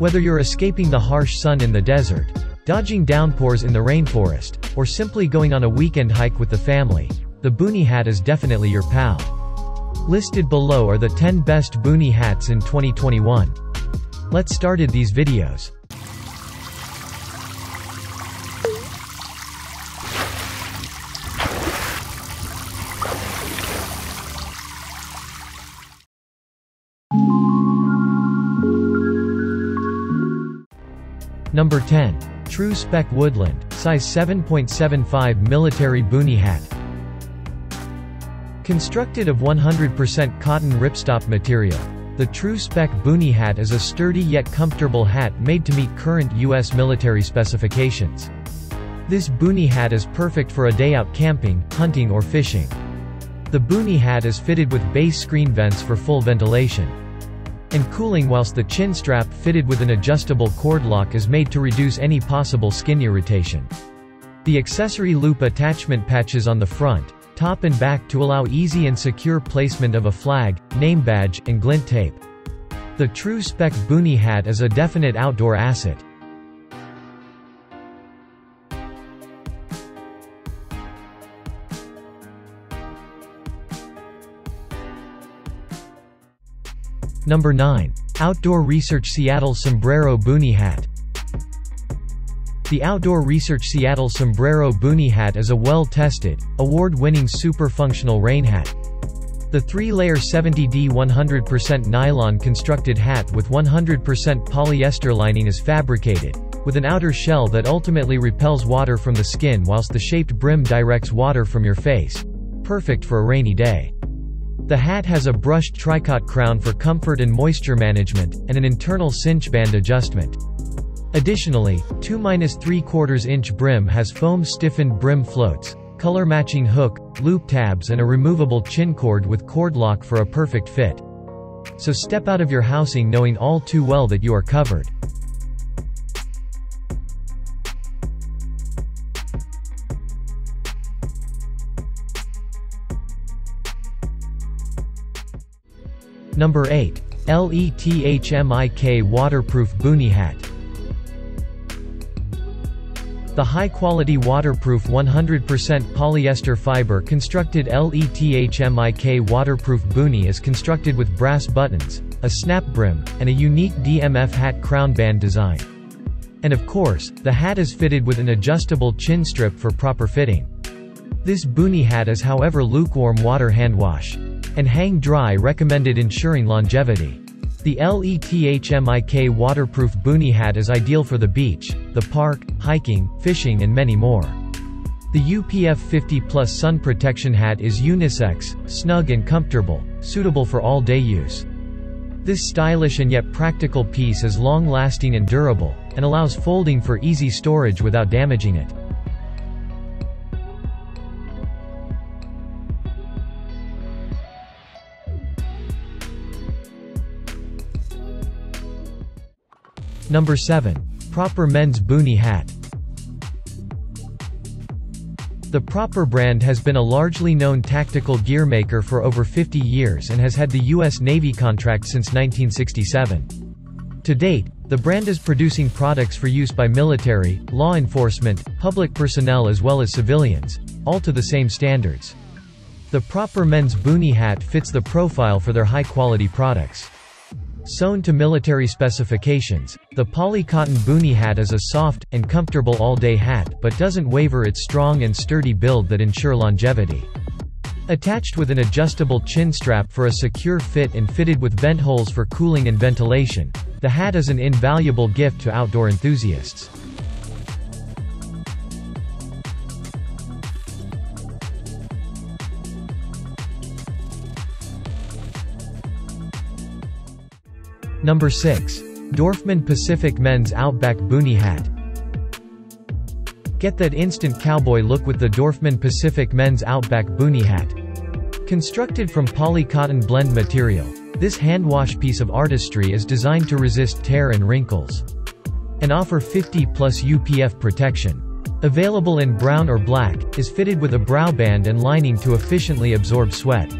Whether you're escaping the harsh sun in the desert, dodging downpours in the rainforest, or simply going on a weekend hike with the family, the boonie hat is definitely your pal. Listed below are the 10 best boonie hats in 2021. Let's start these videos. Number 10. TRU-SPEC Woodland, size 7.75 military boonie hat. Constructed of 100% cotton ripstop material, the TRU-SPEC boonie hat is a sturdy yet comfortable hat made to meet current U.S. military specifications. This boonie hat is perfect for a day out camping, hunting or fishing. The boonie hat is fitted with base screen vents for full ventilation and cooling, whilst the chin strap fitted with an adjustable cord lock is made to reduce any possible skin irritation. The accessory loop attachment patches on the front, top and back to allow easy and secure placement of a flag, name badge, and glint tape. The TRU-SPEC boonie hat is a definite outdoor asset. Number 9. Outdoor Research Seattle Sombrero Boonie Hat. The Outdoor Research Seattle Sombrero Boonie Hat is a well-tested, award-winning super-functional rain hat. The 3-layer 70D 100% nylon constructed hat with 100% polyester lining is fabricated, with an outer shell that ultimately repels water from the skin whilst the shaped brim directs water from your face. Perfect for a rainy day. The hat has a brushed tricot crown for comfort and moisture management, and an internal cinch band adjustment. Additionally, 2-3/4-inch brim has foam stiffened brim floats, color matching hook, loop tabs and a removable chin cord with cord lock for a perfect fit. So step out of your housing knowing all too well that you are covered. Number 8. LETHMIK Waterproof Boonie Hat. The high-quality waterproof 100% polyester fiber constructed LETHMIK waterproof boonie is constructed with brass buttons, a snap brim, and a unique DMF hat crown band design. And of course, the hat is fitted with an adjustable chin strip for proper fitting. This boonie hat is however lukewarm water hand wash and hang dry recommended, ensuring longevity. The LETHMIK waterproof boonie hat is ideal for the beach, the park, hiking, fishing and many more. The UPF 50+ sun protection hat is unisex, snug and comfortable, suitable for all-day use. This stylish and yet practical piece is long-lasting and durable, and allows folding for easy storage without damaging it. Number 7. Propper Men's Boonie Hat. The Propper brand has been a largely known tactical gear maker for over 50 years and has had the U.S. Navy contract since 1967. To date, the brand is producing products for use by military, law enforcement, public personnel as well as civilians, all to the same standards. The Propper Men's Boonie Hat fits the profile for their high-quality products. Sewn to military specifications, the poly-cotton boonie hat is a soft and comfortable all-day hat but doesn't waver its strong and sturdy build that ensure longevity. Attached with an adjustable chin strap for a secure fit and fitted with vent holes for cooling and ventilation, the hat is an invaluable gift to outdoor enthusiasts. Number 6. Dorfman Pacific Men's Outback Boonie Hat. Get that instant cowboy look with the Dorfman Pacific Men's Outback Boonie Hat. Constructed from poly-cotton blend material, this hand-wash piece of artistry is designed to resist tear and wrinkles and offer 50+ UPF protection. Available in brown or black, is fitted with a brow band and lining to efficiently absorb sweat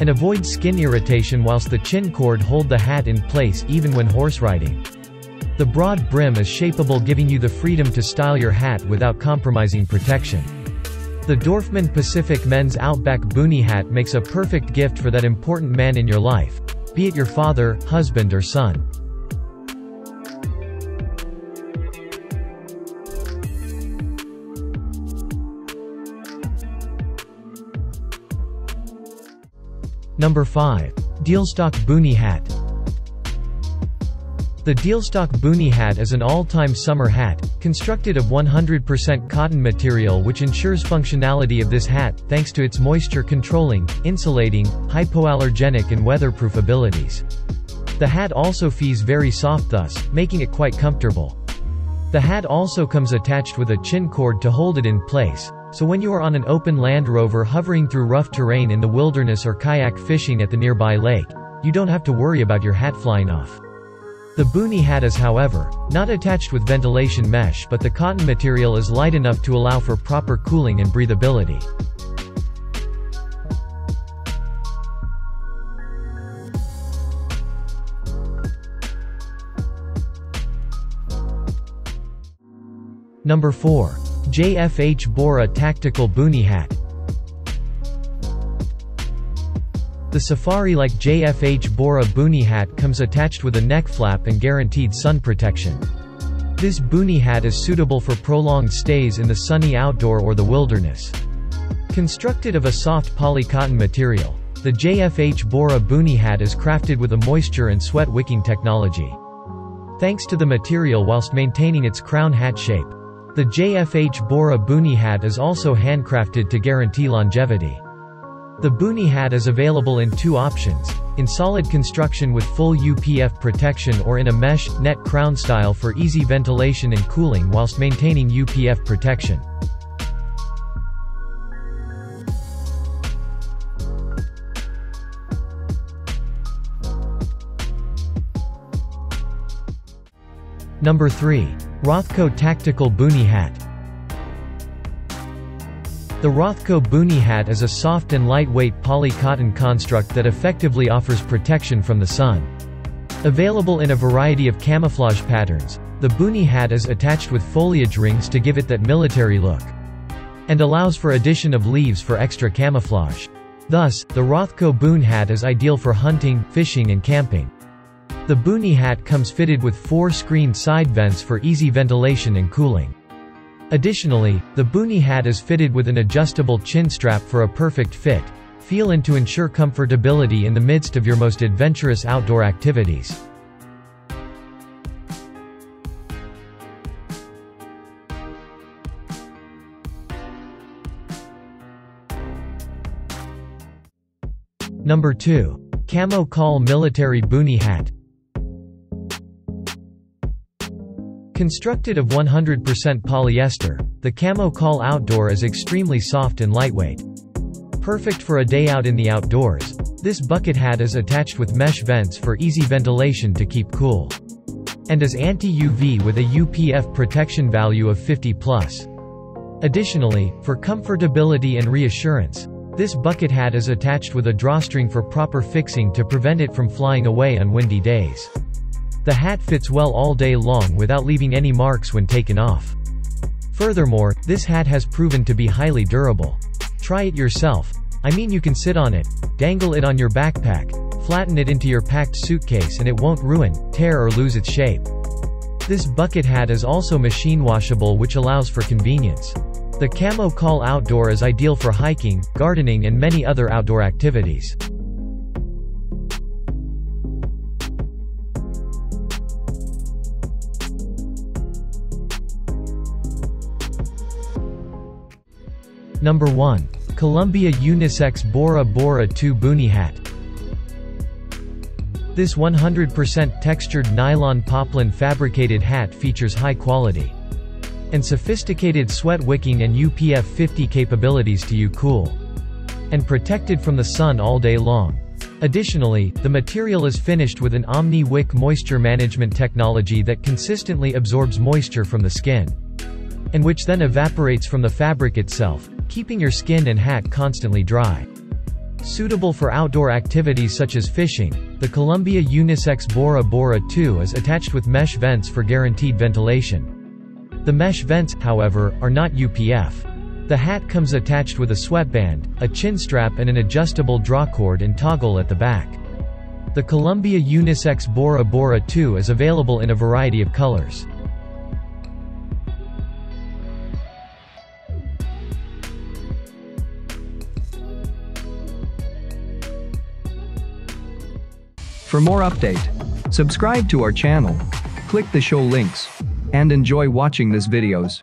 and avoid skin irritation, whilst the chin cord hold the hat in place even when horse riding. The broad brim is shapeable, giving you the freedom to style your hat without compromising protection. The Dorfman Pacific Men's Outback Boonie Hat makes a perfect gift for that important man in your life, be it your father, husband or son. Number 5. Dealstock Boonie Hat. The Dealstock Boonie Hat is an all-time summer hat, constructed of 100% cotton material, which ensures functionality of this hat, thanks to its moisture-controlling, insulating, hypoallergenic and weatherproof abilities. The hat also feels very soft, thus making it quite comfortable. The hat also comes attached with a chin cord to hold it in place, so when you are on an open Land Rover hovering through rough terrain in the wilderness or kayak fishing at the nearby lake, you don't have to worry about your hat flying off. The boonie hat is, however, not attached with ventilation mesh, but the cotton material is light enough to allow for proper cooling and breathability. Number 4. JFH Bora Tactical Boonie Hat. The safari-like JFH Bora boonie hat comes attached with a neck flap and guaranteed sun protection. This boonie hat is suitable for prolonged stays in the sunny outdoor or the wilderness. Constructed of a soft polycotton material, the JFH Bora boonie hat is crafted with a moisture and sweat wicking technology. Thanks to the material whilst maintaining its crown hat shape, the JFH Bora boonie hat is also handcrafted to guarantee longevity. The boonie hat is available in two options, in solid construction with full UPF protection or in a mesh, net crown style for easy ventilation and cooling whilst maintaining UPF protection. Number 3. Rothco Tactical Boonie Hat. The Rothco boonie hat is a soft and lightweight poly-cotton construct that effectively offers protection from the sun. Available in a variety of camouflage patterns, the boonie hat is attached with foliage rings to give it that military look, and allows for addition of leaves for extra camouflage. Thus, the Rothco boonie hat is ideal for hunting, fishing and camping. The boonie hat comes fitted with four screened side vents for easy ventilation and cooling. Additionally, the boonie hat is fitted with an adjustable chin strap for a perfect fit, feel and to ensure comfortability in the midst of your most adventurous outdoor activities. Number 2. Camo Coll Military Boonie Hat. Constructed of 100% polyester, the Camo Coll Outdoor is extremely soft and lightweight. Perfect for a day out in the outdoors, this bucket hat is attached with mesh vents for easy ventilation to keep cool, and is anti-UV with a UPF protection value of 50+. Additionally, for comfortability and reassurance, this bucket hat is attached with a drawstring for proper fixing to prevent it from flying away on windy days. The hat fits well all day long without leaving any marks when taken off. Furthermore, this hat has proven to be highly durable. Try it yourself. I mean, you can sit on it, dangle it on your backpack, flatten it into your packed suitcase and it won't ruin, tear or lose its shape. This bucket hat is also machine washable, which allows for convenience. The Camo Coll Outdoor is ideal for hiking, gardening and many other outdoor activities. Number 1. Columbia Unisex Bora Bora 2 Boonie Hat. This 100% textured nylon poplin fabricated hat features high quality and sophisticated sweat wicking and UPF 50 capabilities to you cool and protected from the sun all day long. Additionally, the material is finished with an Omni-Wick moisture management technology that consistently absorbs moisture from the skin, and which then evaporates from the fabric itself, keeping your skin and hat constantly dry. Suitable for outdoor activities such as fishing, the Columbia Unisex Bora Bora 2 is attached with mesh vents for guaranteed ventilation. The mesh vents, however, are not UPF. The hat comes attached with a sweatband, a chin strap and an adjustable drawcord and toggle at the back. The Columbia Unisex Bora Bora 2 is available in a variety of colors. For more update, subscribe to our channel, click the show links, and enjoy watching these videos.